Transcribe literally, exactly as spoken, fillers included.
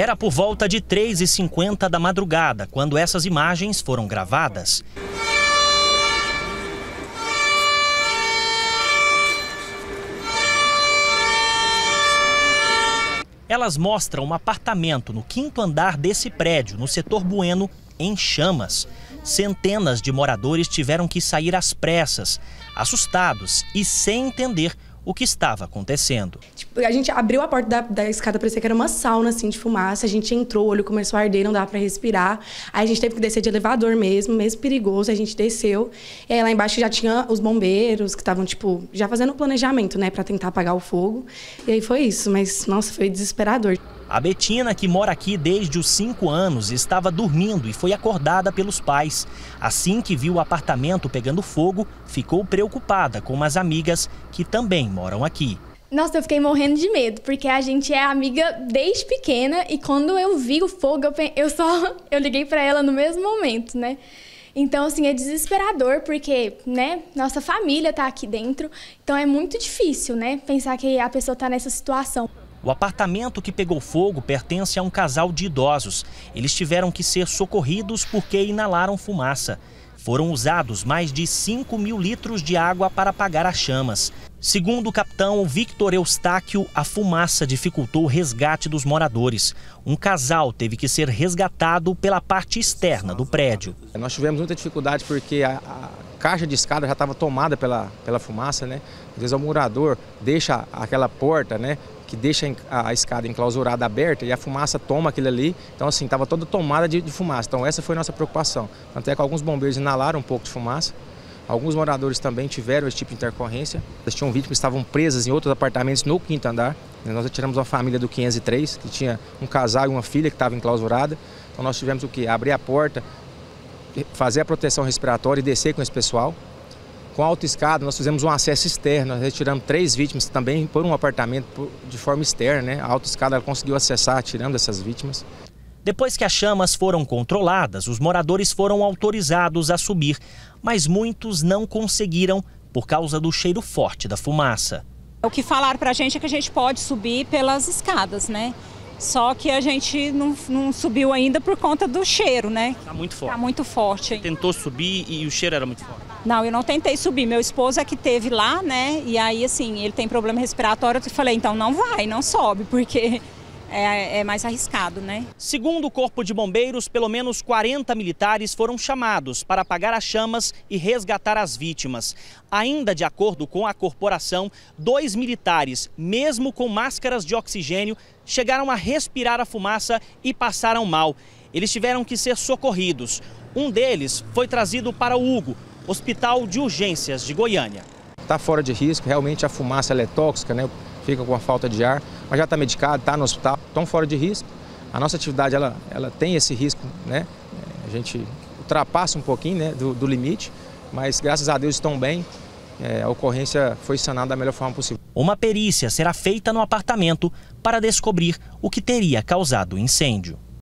Era por volta de três e cinquenta da madrugada, quando essas imagens foram gravadas. Elas mostram um apartamento no quinto andar desse prédio, no setor Bueno, em chamas. Centenas de moradores tiveram que sair às pressas, assustados e sem entender o que estava acontecendo. Tipo, a gente abriu a porta da, da escada, parecia que era uma sauna assim, de fumaça. A gente entrou, o olho começou a arder, não dava para respirar. Aí a gente teve que descer de elevador mesmo, mesmo perigoso, a gente desceu. E aí lá embaixo já tinha os bombeiros que estavam tipo já fazendo o planejamento, né, para tentar apagar o fogo. E aí foi isso, mas nossa, foi desesperador. A Betina, que mora aqui desde os cinco anos, estava dormindo e foi acordada pelos pais. Assim que viu o apartamento pegando fogo, ficou preocupada com umas amigas que também moram aqui. Nossa, eu fiquei morrendo de medo, porque a gente é amiga desde pequena e quando eu vi o fogo, eu só eu liguei para ela no mesmo momento, né? Então, assim, é desesperador, porque, né, nossa família tá aqui dentro, então é muito difícil, né, pensar que a pessoa tá nessa situação. O apartamento que pegou fogo pertence a um casal de idosos. Eles tiveram que ser socorridos porque inalaram fumaça. Foram usados mais de cinco mil litros de água para apagar as chamas. Segundo o capitão Victor Eustáquio, a fumaça dificultou o resgate dos moradores. Um casal teve que ser resgatado pela parte externa do prédio. Nós tivemos muita dificuldade porque a, a caixa de escada já estava tomada pela, pela fumaça, né? Às vezes o morador deixa aquela porta, né, que deixa a escada enclausurada aberta e a fumaça toma aquilo ali. Então, assim, estava toda tomada de, de fumaça. Então, essa foi a nossa preocupação. Tanto é que alguns bombeiros inalaram um pouco de fumaça. Alguns moradores também tiveram esse tipo de intercorrência. Eles tinham vítimas que estavam presas em outros apartamentos no quinto andar. Nós retiramos uma família do quinhentos e três, que tinha um casal e uma filha que estava enclausurada. Então, nós tivemos o quê? Abrir a porta, fazer a proteção respiratória e descer com esse pessoal. Com a autoescada, nós fizemos um acesso externo, nós retiramos três vítimas também por um apartamento de forma externa, né? A autoescada ela conseguiu acessar, tirando essas vítimas. Depois que as chamas foram controladas, os moradores foram autorizados a subir, mas muitos não conseguiram por causa do cheiro forte da fumaça. O que falaram pra gente é que a gente pode subir pelas escadas, né? Só que a gente não, não subiu ainda por conta do cheiro, né? Tá muito forte. Tá muito forte. Hein? Tentou subir e o cheiro era muito forte. Não, eu não tentei subir. Meu esposo é que teve lá, né? E aí, assim, ele tem problema respiratório. Eu falei, então não vai, não sobe, porque é, é mais arriscado, né? Segundo o Corpo de Bombeiros, pelo menos quarenta militares foram chamados para apagar as chamas e resgatar as vítimas. Ainda de acordo com a corporação, dois militares, mesmo com máscaras de oxigênio, chegaram a respirar a fumaça e passaram mal. Eles tiveram que ser socorridos. Um deles foi trazido para o Hugo, Hospital de Urgências de Goiânia. Está fora de risco, realmente a fumaça ela é tóxica, né? Fica com a falta de ar, mas já está medicado, está no hospital, estão fora de risco. A nossa atividade ela, ela tem esse risco, né? A gente ultrapassa um pouquinho, né, do, do limite, mas graças a Deus estão bem. É, a ocorrência foi sanada da melhor forma possível. Uma perícia será feita no apartamento para descobrir o que teria causado o incêndio.